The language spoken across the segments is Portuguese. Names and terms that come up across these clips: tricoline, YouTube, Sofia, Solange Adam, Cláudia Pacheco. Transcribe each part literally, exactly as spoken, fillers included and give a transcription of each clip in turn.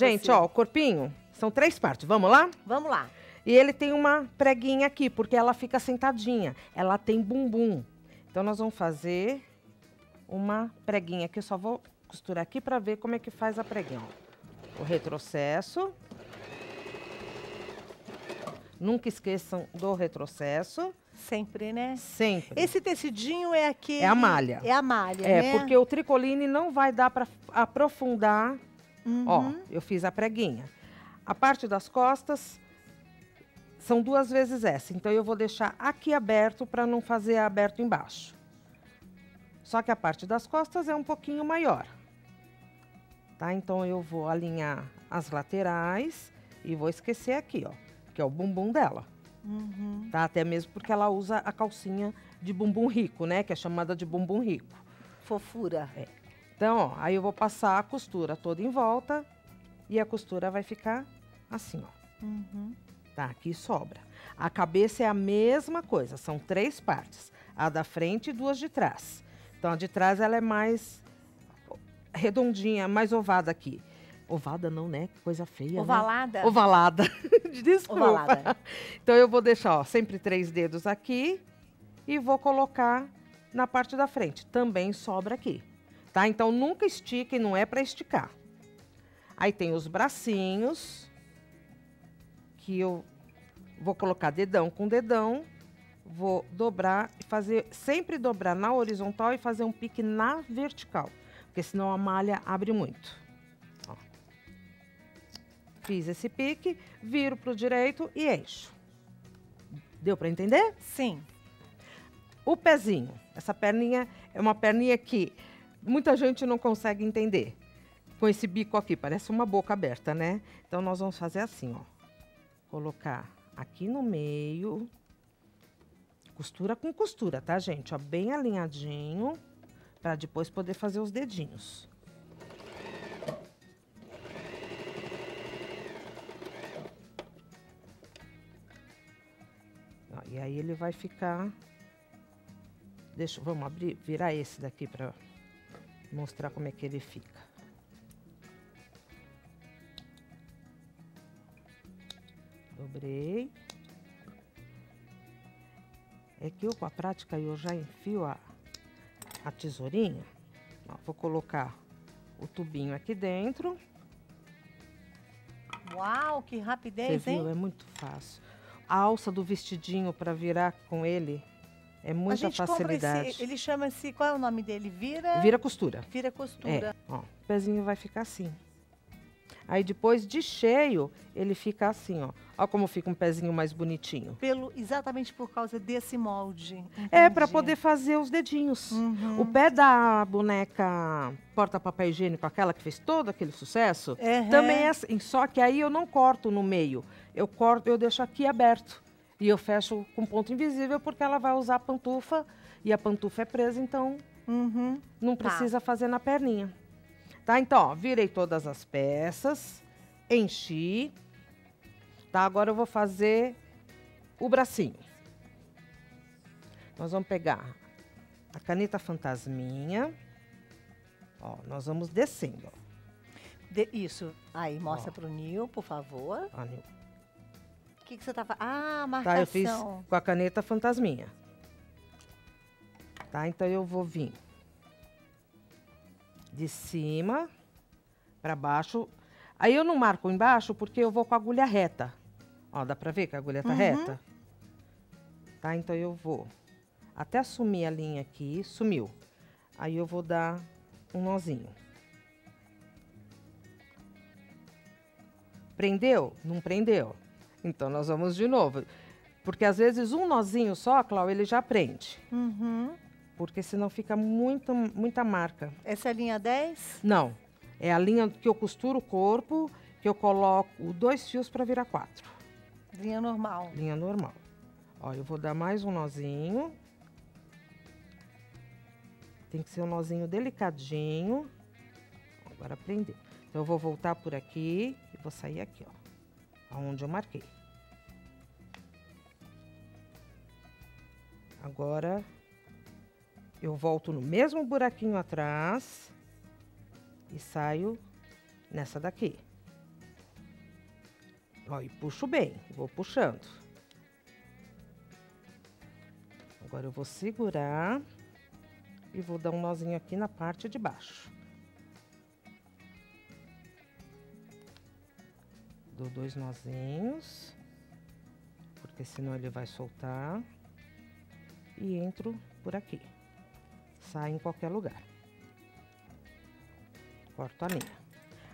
Gente, você. Ó, o corpinho, são três partes, vamos lá? Vamos lá. E ele tem uma preguinha aqui, porque ela fica sentadinha, ela tem bumbum. Então nós vamos fazer uma preguinha aqui, eu só vou costurar aqui pra ver como é que faz a preguinha. O retrocesso. Nunca esqueçam do retrocesso. Sempre, né? Sempre. Esse tecidinho é aquele... É a malha. É a malha, é, né? É, porque o tricoline não vai dar pra aprofundar. Uhum. Ó, eu fiz a preguinha. A parte das costas... São duas vezes essa, então eu vou deixar aqui aberto para não fazer aberto embaixo. Só que a parte das costas é um pouquinho maior. Tá? Então eu vou alinhar as laterais e vou esquecer aqui, ó, que é o bumbum dela. Uhum. Tá? Até mesmo porque ela usa a calcinha de bumbum rico, né? Que é chamada de bumbum rico. Fofura. É. Então, ó, aí eu vou passar a costura toda em volta e a costura vai ficar assim, ó. Uhum. Tá, aqui sobra. A cabeça é a mesma coisa, são três partes. A da frente e duas de trás. Então, a de trás, ela é mais redondinha, mais ovada aqui. Ovada não, né? Coisa feia, Ovalada. Né? Ovalada. Desculpa. Ovalada. Então, eu vou deixar, ó, sempre três dedos aqui e vou colocar na parte da frente. Também sobra aqui, tá? Então, nunca estica e não é pra esticar. Aí tem os bracinhos... Que eu vou colocar dedão com dedão, vou dobrar e fazer, sempre dobrar na horizontal e fazer um pique na vertical, porque senão a malha abre muito. Ó. Fiz esse pique, viro pro direito e encho. Deu para entender? Sim. O pezinho, essa perninha é uma perninha que muita gente não consegue entender. Com esse bico aqui, parece uma boca aberta, né? Então nós vamos fazer assim, ó. Colocar aqui no meio, costura com costura, tá, gente? Ó, bem alinhadinho, pra depois poder fazer os dedinhos. Ó, e aí ele vai ficar... Deixa, vamos abrir, virar esse daqui pra mostrar como é que ele fica. Dobrei. É que eu, com a prática, eu já enfio a, a tesourinha. Ó, vou colocar o tubinho aqui dentro. Uau, que rapidez, viu, hein? É muito fácil. A alça do vestidinho para virar com ele é muita a gente facilidade. Esse, ele chama-se, qual é o nome dele? Vira... Vira costura. Vira costura. É, ó, o pezinho vai ficar assim. Aí depois de cheio, ele fica assim, ó. Olha como fica um pezinho mais bonitinho. Pelo, exatamente por causa desse molde. Entendi. É, para poder fazer os dedinhos. Uhum. O pé da boneca porta-papel higiênico, aquela que fez todo aquele sucesso, uhum. também é assim. Só que aí eu não corto no meio. Eu corto, eu deixo aqui aberto. E eu fecho com ponto invisível, porque ela vai usar a pantufa. E a pantufa é presa, então uhum. não precisa tá. fazer na perninha. Tá, então, ó, virei todas as peças, enchi, tá? Agora eu vou fazer o bracinho. Nós vamos pegar a caneta fantasminha, ó, nós vamos descendo, ó. De, isso, aí, mostra ó. Pro Nil, por favor. Ó, Nil. O que que você tá fazendo? Ah, marcação. Tá, eu fiz com a caneta fantasminha. Tá, então eu vou vir... De cima para baixo. Aí eu não marco embaixo porque eu vou com a agulha reta. Ó, dá pra ver que a agulha tá uhum. reta? Tá, então eu vou até sumir a linha aqui. Sumiu. Aí eu vou dar um nozinho. Prendeu? Não prendeu. Então nós vamos de novo. Porque às vezes um nozinho só, Cláudia, ele já prende. Uhum. Porque senão fica muita, muita marca. Essa é a linha dez? Não. É a linha que eu costuro o corpo, que eu coloco dois fios para virar quatro. Linha normal. Linha normal. Ó, eu vou dar mais um nozinho. Tem que ser um nozinho delicadinho. Agora prendeu. Então eu vou voltar por aqui e vou sair aqui, ó. Aonde eu marquei. Agora... Eu volto no mesmo buraquinho atrás e saio nessa daqui. Ó, e puxo bem, vou puxando. Agora eu vou segurar e vou dar um nozinho aqui na parte de baixo. Dou dois nozinhos, porque senão ele vai soltar. E entro por aqui. Sai em qualquer lugar. Corto a linha.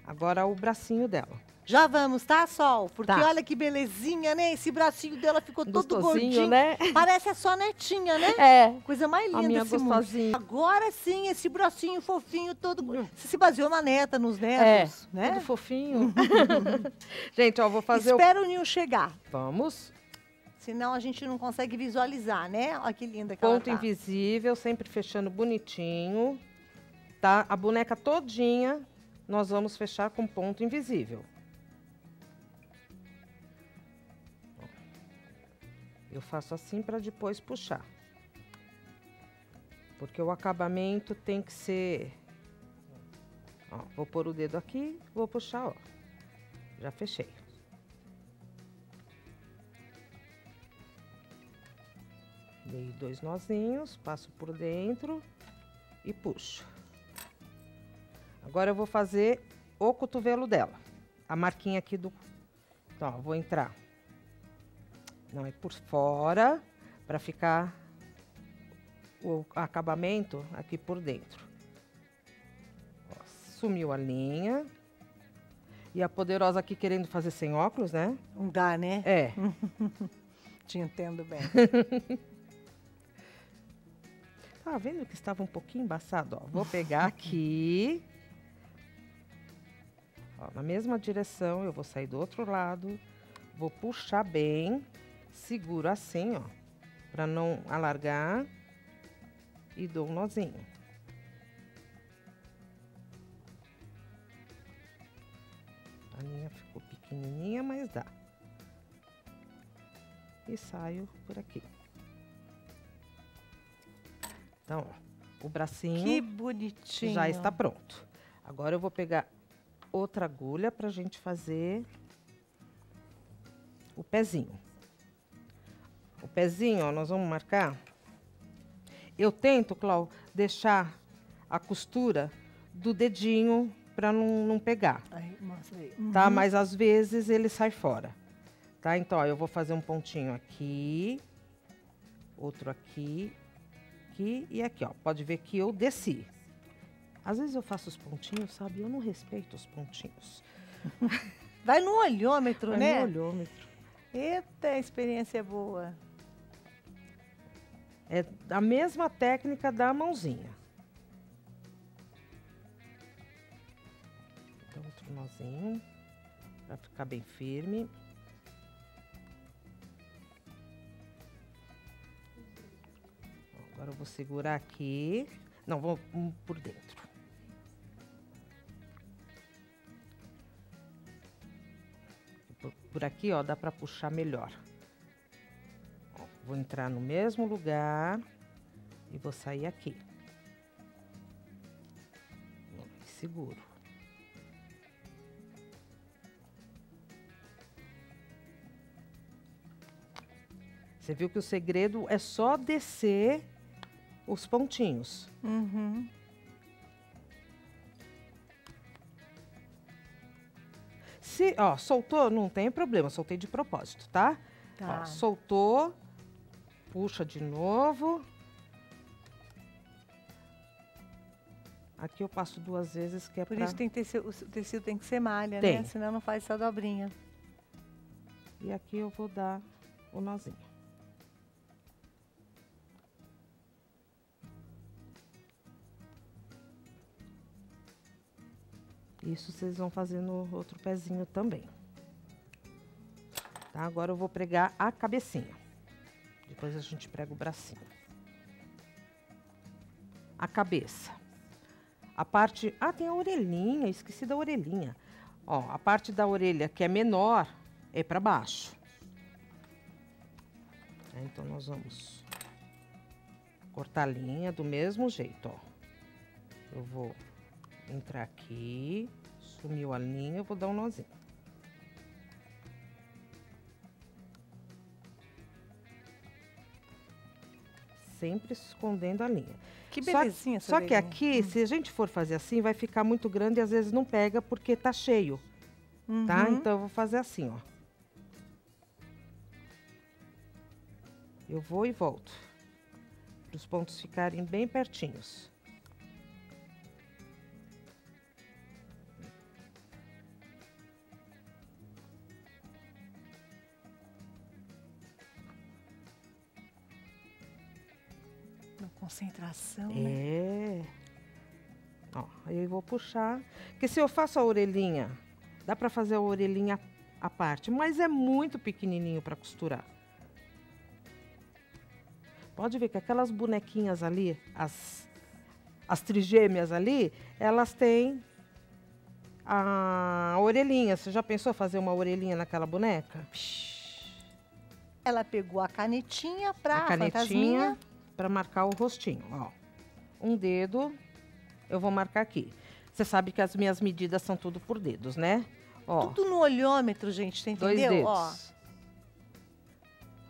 Agora o bracinho dela. Já vamos, tá, Sol? Porque tá. Olha que belezinha, né? Esse bracinho dela ficou todo gordinho, né? Parece a sua netinha, né? É. Coisa mais linda, a minha gostosinha. Agora sim, esse bracinho fofinho, todo... Você se baseou na neta, nos netos, é, né? Tudo fofinho. Gente, ó, vou fazer... Espera o, o ninho chegar. Vamos. Senão a gente não consegue visualizar, né? Olha que linda que ela tá. Ponto invisível, sempre fechando bonitinho, tá? A boneca todinha nós vamos fechar com ponto invisível. Eu faço assim para depois puxar. Porque o acabamento tem que ser... Ó, vou pôr o dedo aqui, vou puxar, ó. Já fechei. Dei dois nozinhos, passo por dentro e puxo. Agora eu vou fazer o cotovelo dela. A marquinha aqui do... Então, ó, vou entrar... Não, é por fora, para ficar o acabamento aqui por dentro. Ó, sumiu a linha. E a poderosa aqui querendo fazer sem óculos, né? Não dá, né? É. Te entendo bem. Tá vendo que estava um pouquinho embaçado? Ó, vou pegar aqui. Ó, na mesma direção, eu vou sair do outro lado. Vou puxar bem. Seguro assim, ó, pra não alargar e dou um nozinho. A linha ficou pequenininha, mas dá. E saio por aqui. Então, ó, o bracinho... Que bonitinho! Já está pronto. Agora eu vou pegar outra agulha pra gente fazer o pezinho. O pezinho, ó, nós vamos marcar. Eu tento, Clau, deixar a costura do dedinho pra não, não pegar. Aí, mostra aí. Uhum. Tá? Mas às vezes ele sai fora. Tá? Então, ó, eu vou fazer um pontinho aqui, outro aqui, aqui e aqui, ó. Pode ver que eu desci. Às vezes eu faço os pontinhos, sabe? Eu não respeito os pontinhos. Vai no olhômetro, Vai né? Vai no olhômetro. Eita, a experiência é boa. É a mesma técnica da mãozinha. Dá outro nozinho, para ficar bem firme. Agora eu vou segurar aqui. Não, vou por dentro. Por, por aqui, ó, dá para puxar melhor. Vou entrar no mesmo lugar e vou sair aqui. Seguro. Você viu que o segredo é só descer os pontinhos. Uhum. Se, ó, soltou, não tem problema, soltei de propósito, tá? Tá. Ó, soltou... Puxa de novo. Aqui eu passo duas vezes, que é Por pra... isso tem que ter, o tecido tem que ser malha, tem. né? Senão não faz essa dobrinha. E aqui eu vou dar o nozinho. Isso vocês vão fazer no outro pezinho também. Tá? Agora eu vou pregar a cabecinha. Depois a gente prega o bracinho. A cabeça. A parte... Ah, tem a orelhinha. Esqueci da orelhinha. Ó, a parte da orelha que é menor é pra baixo. É, então, nós vamos cortar a linha do mesmo jeito, ó. Eu vou entrar aqui. Sumiu a linha, eu vou dar um nozinho. sempre escondendo a linha. Que belezinha essa. Só que aqui, se a gente for fazer assim, vai ficar muito grande e às vezes não pega porque tá cheio. Uhum. Tá? Então eu vou fazer assim, ó. Eu vou e volto. Para os pontos ficarem bem pertinhos. Concentração, né? É. Ó, aí eu vou puxar. Porque se eu faço a orelhinha, dá pra fazer a orelhinha à parte, mas é muito pequenininho pra costurar. Pode ver que aquelas bonequinhas ali, as, as trigêmeas ali, elas têm a orelhinha. Você já pensou fazer uma orelhinha naquela boneca? Ela pegou a canetinha pra a canetinha. Para marcar o rostinho, ó. Um dedo, eu vou marcar aqui. Você sabe que as minhas medidas são tudo por dedos, né? Ó, tudo no olhômetro, gente, você entendeu? Dois dedos.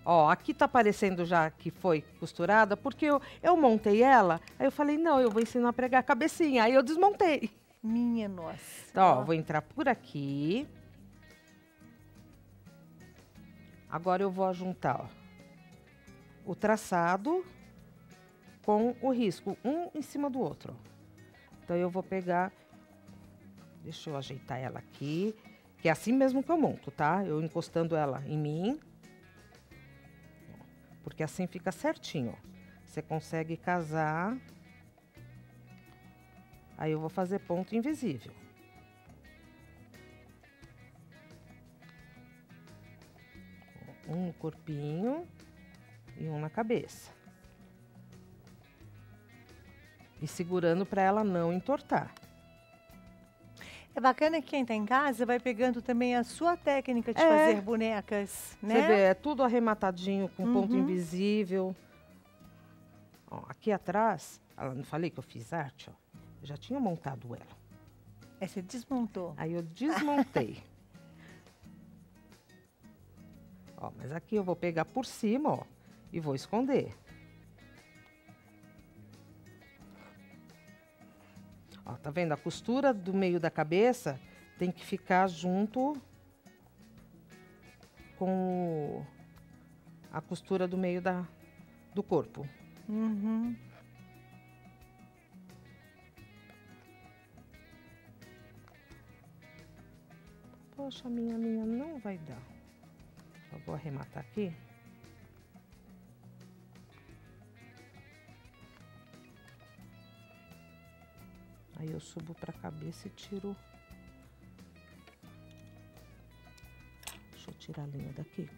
Ó. Ó, aqui tá aparecendo já que foi costurada, porque eu, eu montei ela, aí eu falei, não, eu vou ensinar a pregar a cabecinha, aí eu desmontei. Minha nossa. Então, ó, ó, vou entrar por aqui. Agora eu vou juntar, ó, o traçado com o risco, um em cima do outro. Então, eu vou pegar... Deixa eu ajeitar ela aqui, que é assim mesmo que eu monto, tá? Eu encostando ela em mim. Porque assim fica certinho, ó. Você consegue casar. Aí, eu vou fazer ponto invisível. Um no corpinho e um na cabeça. E segurando para ela não entortar. É bacana que quem está em casa vai pegando também a sua técnica de é. fazer bonecas, né? Você vê, é tudo arrematadinho, com uhum. ponto invisível. Ó, aqui atrás, eu não falei que eu fiz arte, ó. Eu já tinha montado ela. Aí você desmontou. Aí eu desmontei. Ó, mas aqui eu vou pegar por cima, ó, e vou esconder. Ó, tá vendo? A costura do meio da cabeça tem que ficar junto com a costura do meio da, do corpo. Uhum. Poxa, minha, minha não vai dar. Eu vou arrematar aqui. Aí eu subo pra cabeça e tiro. Deixa eu tirar a linha daqui.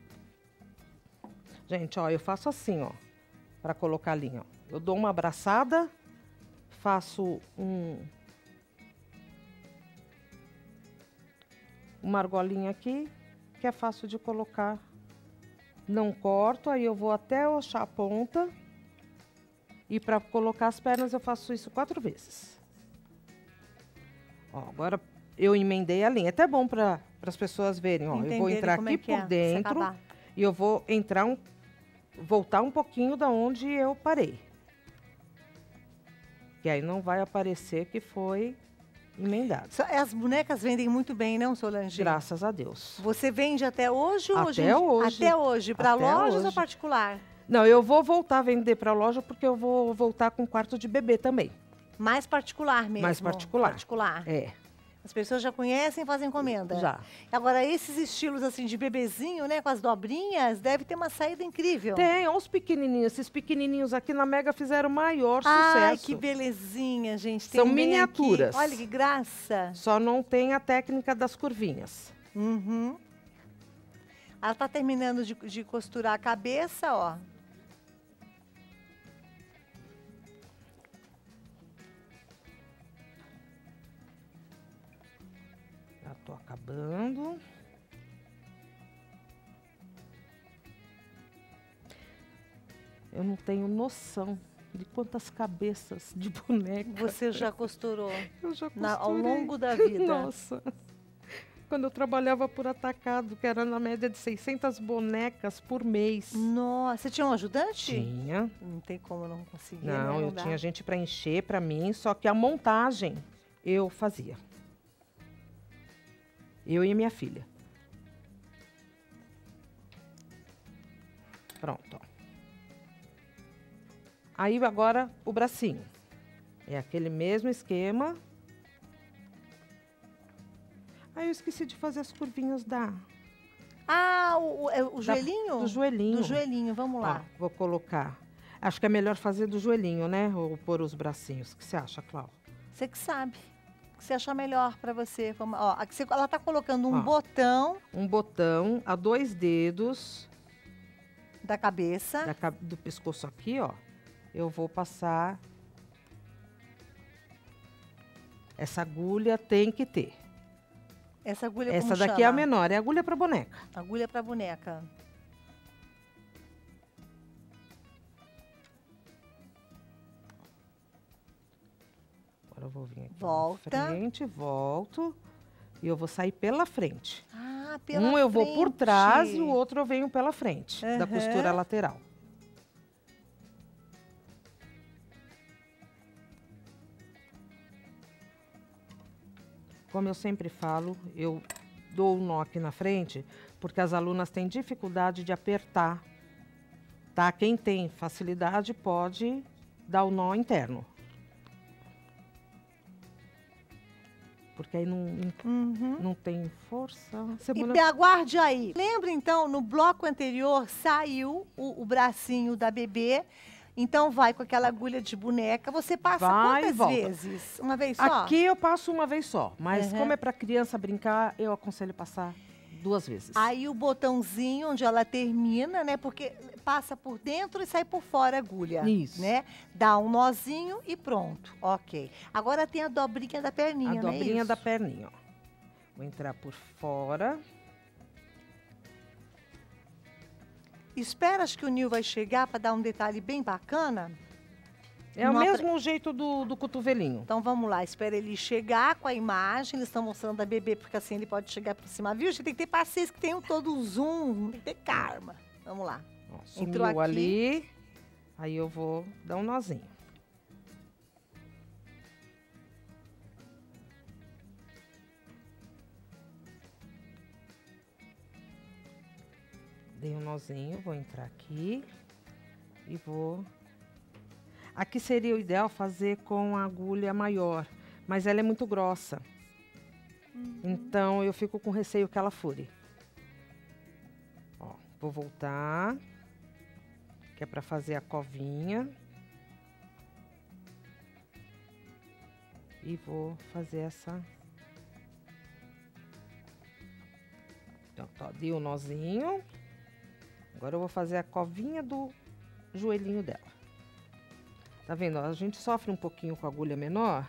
Gente, ó, eu faço assim, ó, pra colocar a linha. Ó. Eu dou uma abraçada, faço um... uma argolinha aqui, que é fácil de colocar. Não corto, aí eu vou até achar a ponta. E pra colocar as pernas eu faço isso quatro vezes. Ó, agora eu emendei a linha. É até bom para as pessoas verem. Ó, eu vou entrar aqui é por é, dentro e eu vou entrar um, voltar um pouquinho da onde eu parei. E aí não vai aparecer que foi emendado. As bonecas vendem muito bem, não, Solange? Graças a Deus. Você vende até hoje? Até hoje. hoje. Até hoje. Para lojas hoje. Ou particular? Não, eu vou voltar a vender para loja porque eu vou voltar com quarto de bebê também. Mais particular mesmo. Mais particular. Particular. É. As pessoas já conhecem e fazem encomenda. Já. Agora, esses estilos assim de bebezinho, né, com as dobrinhas, deve ter uma saída incrível. Tem, olha os pequenininhos. Esses pequenininhos aqui na Mega fizeram maior sucesso. Ai, que belezinha, gente. Tem São miniaturas. Aqui. Olha que graça. Só não tem a técnica das curvinhas. Uhum. Ela tá terminando de, de costurar a cabeça, ó. Tô acabando. Eu não tenho noção de quantas cabeças de boneca... Você já costurou? Eu já costurei. Na, ao longo da vida. Nossa. quando eu trabalhava por atacado, que era na média de seiscentas bonecas por mês. Nossa, você tinha um ajudante? Tinha. Não tem como eu não conseguir. Não, né? eu não tinha gente para encher para mim, só que a montagem eu fazia. Eu e minha filha. Pronto, ó. Aí agora o bracinho. É aquele mesmo esquema. Aí eu esqueci de fazer as curvinhas da... Ah, o, o, o da, joelhinho? Do joelhinho. Do joelhinho, vamos lá. Ó, vou colocar. Acho que é melhor fazer do joelhinho, né? Ou pôr os bracinhos. O que você acha, Cláudia? Você que sabe. O que você achar melhor pra você. Vamos, ó, aqui você, ela tá colocando um ó, botão. Um botão a dois dedos. Da cabeça. Da, do pescoço aqui, ó. Eu vou passar... Essa agulha tem que ter. Essa agulha Essa daqui chama? é a menor, é agulha para boneca. Agulha para boneca. Agora eu vou vir aqui Volta. na frente, volto. E eu vou sair pela frente. Ah, pela frente. Um eu vou por trás e o outro eu venho pela frente, uhum. da costura lateral. Como eu sempre falo, eu dou o nó aqui na frente, porque as alunas têm dificuldade de apertar, tá? Quem tem facilidade pode dar o nó interno. Porque aí não, uhum. não tem força. Semana... E aguarde aí. Lembra, então, no bloco anterior saiu o, o bracinho da bebê. Então, vai com aquela agulha de boneca. Você passa vai quantas volta. vezes? Uma vez só? Aqui eu passo uma vez só. Mas uhum. como é para criança brincar, eu aconselho passar duas vezes. Aí o botãozinho onde ela termina, né? Porque passa por dentro e sai por fora a agulha. Isso. Né? Dá um nozinho e pronto. Ok. Agora tem a dobrinha da perninha, né? A dobrinha da perninha, ó. Vou entrar por fora... Espera, acho que o Nil vai chegar para dar um detalhe bem bacana. É o Nota... mesmo jeito do, do cotovelinho. Então vamos lá, espera ele chegar com a imagem. Eles estão mostrando a bebê, porque assim ele pode chegar por cima. Viu? Você tem que ter paciência, que tem um todo o zoom, tem que ter karma. Vamos lá. Nossa, entrou aqui. ali, aí eu vou dar um nozinho. Dei um nozinho, vou entrar aqui e vou... Aqui seria o ideal fazer com a agulha maior, mas ela é muito grossa. Uhum. Então, eu fico com receio que ela fure. Ó, vou voltar, que é pra fazer a covinha. E vou fazer essa... Então, ó, dei um nozinho... Agora eu vou fazer a covinha do joelhinho dela. Tá vendo? A gente sofre um pouquinho com a agulha menor.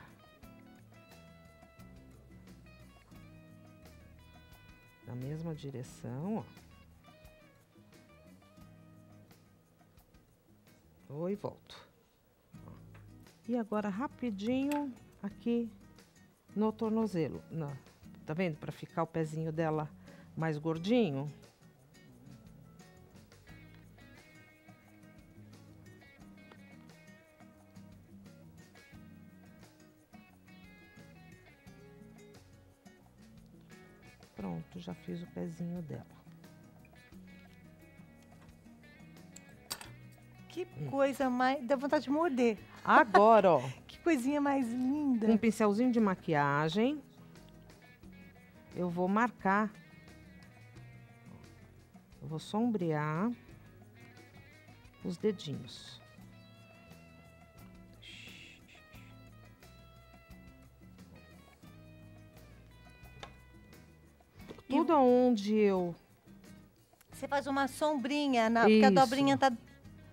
Na mesma direção, ó. Vou e volto. Ó. E agora rapidinho aqui no tornozelo. Não. Tá vendo? Pra ficar o pezinho dela mais gordinho. Pronto, já fiz o pezinho dela. Que coisa mais... Dá vontade de morder. Agora, ó. Que coisinha mais linda. Um pincelzinho de maquiagem. Eu vou marcar. Eu vou sombrear os dedinhos. Tudo onde eu... Você faz uma sombrinha, na... porque a dobrinha tá...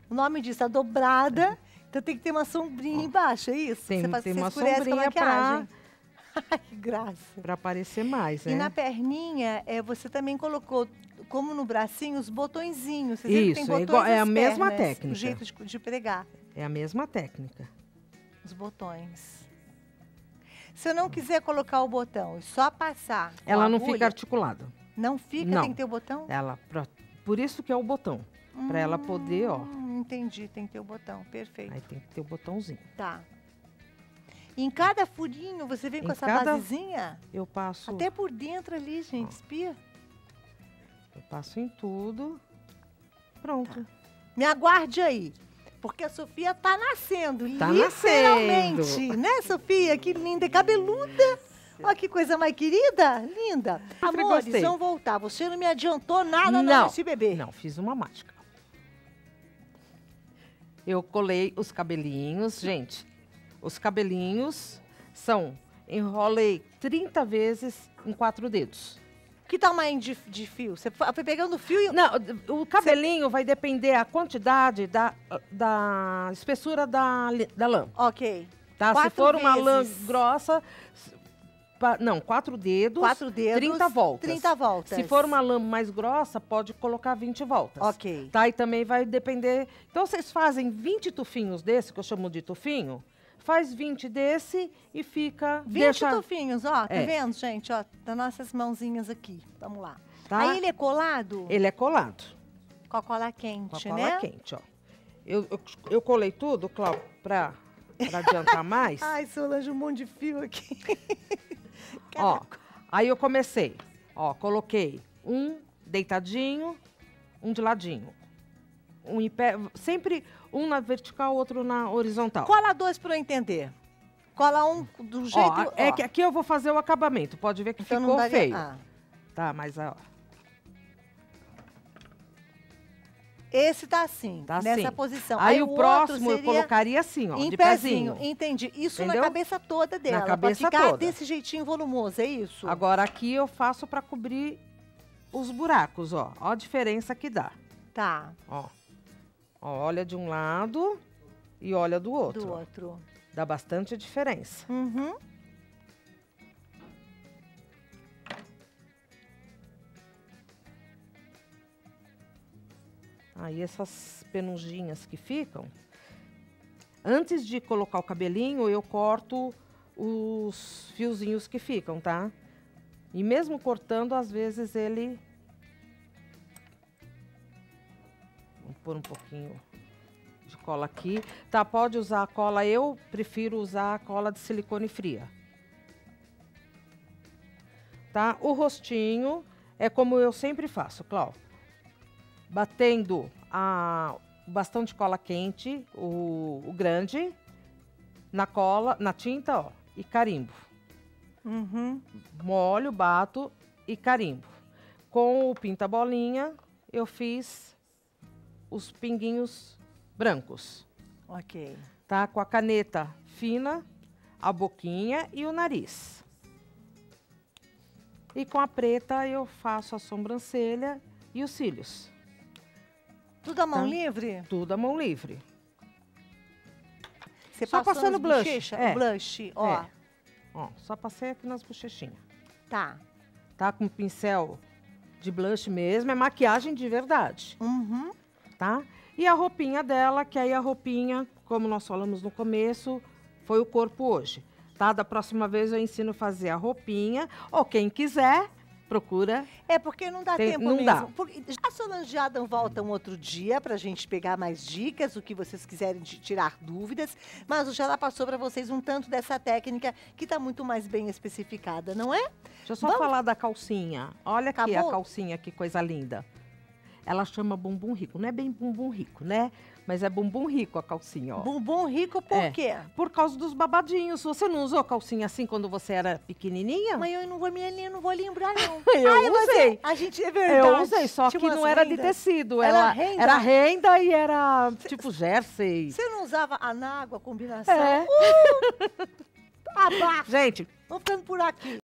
O nome disso, tá dobrada, então tem que ter uma sombrinha embaixo, é isso? Tem, você faz, tem você uma sombrinha pra... Ai, que graça. Pra aparecer mais, né? E na perninha, é, você também colocou, como no bracinho, os botõezinhos. Você isso, tem botões é, igual, é a mesma pernas, técnica. O jeito de, de pregar. É a mesma técnica. Os botões. Se eu não quiser colocar o botão e só passar... Ela não fica articulada. Não fica? Não. Tem que ter o botão? Ela, pra, por isso que é o botão. Hum, pra ela poder, ó... Entendi, tem que ter o botão, perfeito. Aí tem que ter o botãozinho. Tá. E em cada furinho você vem em com essa cada... basezinha? Eu passo... Até por dentro ali, gente, espia. Eu passo em tudo. Pronto. Tá. Me aguarde aí. Porque a Sofia tá nascendo, tá literalmente, nascendo. Né, Sofia? Que linda, cabeluda. Olha que coisa mais querida, linda. Amores, vamos voltar. Você não me adiantou nada nesse bebê. Não, fiz uma mágica. Eu colei os cabelinhos, gente. Os cabelinhos são, enrolei trinta vezes em quatro dedos. Que tamanho de, de fio? Você foi pegando fio e... Não, o cabelinho Cê... vai depender a quantidade da, da espessura da, da lã. Ok. Tá? Se for vezes. uma lã grossa... Pa, não, quatro dedos, quatro dedos, trinta voltas. trinta voltas. Se for uma lã mais grossa, pode colocar vinte voltas. Ok. Tá? E também vai depender... Então, vocês fazem vinte tufinhos desse, que eu chamo de tufinho, faz vinte desse e fica... vinte deixa... tufinhos, ó, tá é. vendo, gente? Ó, das nossas mãozinhas aqui. Vamos lá. Tá? Aí ele é colado? Ele é colado. Com a cola quente, né? Com a cola quente, ó. Eu, eu, eu colei tudo, Cláudio, pra, pra adiantar mais. Ai, Solange, um monte de fio aqui. Ó, aí eu comecei. Ó, coloquei um deitadinho, um de ladinho. Um em pé, sempre um na vertical, outro na horizontal. Cola dois para eu entender. Cola um do jeito... Ó, é ó. que aqui eu vou fazer o acabamento. Pode ver que então ficou daria... feio. Ah. Tá, mas ó. Esse tá assim, tá nessa assim. posição. Aí, Aí o, o próximo eu colocaria assim, ó, em de pezinho. pezinho. Entendi. Isso Entendeu? na cabeça toda dela. Na cabeça pra ficar toda. desse jeitinho volumoso, é isso? Agora aqui eu faço para cobrir os buracos, ó. Ó a diferença que dá. Tá. Ó. Ó, olha de um lado e olha do outro. Do outro. Dá bastante diferença. Uhum. Aí essas penujinhas que ficam, antes de colocar o cabelinho, eu corto os fiozinhos que ficam, tá? E mesmo cortando, às vezes ele... Vamos pôr um pouquinho de cola aqui. Tá, pode usar a cola, eu prefiro usar a cola de silicone fria. Tá? O rostinho é como eu sempre faço, Cláudio. Batendo a, o bastão de cola quente, o, o grande, na cola, na tinta, ó, e carimbo. Uhum. Molho, bato e carimbo. Com o pinta-bolinha, eu fiz os pinguinhos brancos. Ok. Tá? Com a caneta fina, a boquinha e o nariz. E com a preta, eu faço a sobrancelha e os cílios. Tudo à mão tá. livre? Tudo à mão livre. Você só passando blush. Bochecha, é. blush, ó. É. Ó, só passei aqui nas bochechinhas. Tá. Tá com pincel de blush mesmo, é maquiagem de verdade. Uhum. Tá? E a roupinha dela, que aí a roupinha, como nós falamos no começo, foi o corpo hoje. Tá? Da próxima vez eu ensino a fazer a roupinha, ou quem quiser... Procura. É, porque não dá Tem, tempo não mesmo. Dá. Porque a Solange Adam volta um outro dia pra gente pegar mais dicas, o que vocês quiserem tirar dúvidas, mas já ela passou pra vocês um tanto dessa técnica que tá muito mais bem especificada, não é? Deixa eu só Vamos... falar da calcinha. Olha Acabou? aqui a calcinha, que coisa linda. Ela chama bumbum rico. Não é bem bumbum rico, né? Mas é bumbum rico a calcinha, ó. Bumbum rico por é. quê? Por causa dos babadinhos. Você não usou calcinha assim quando você era pequenininha? Mas eu não vou, minha, não vou lembrar, não. eu Ai, usei. A gente é verdade. Eu usei, só tipo que não era rendas. de tecido. Era, era renda? Era renda e era tipo jersey. Você não usava anágua, combinação? É. Uh! Abaixo. Gente. Tô ficando por aqui.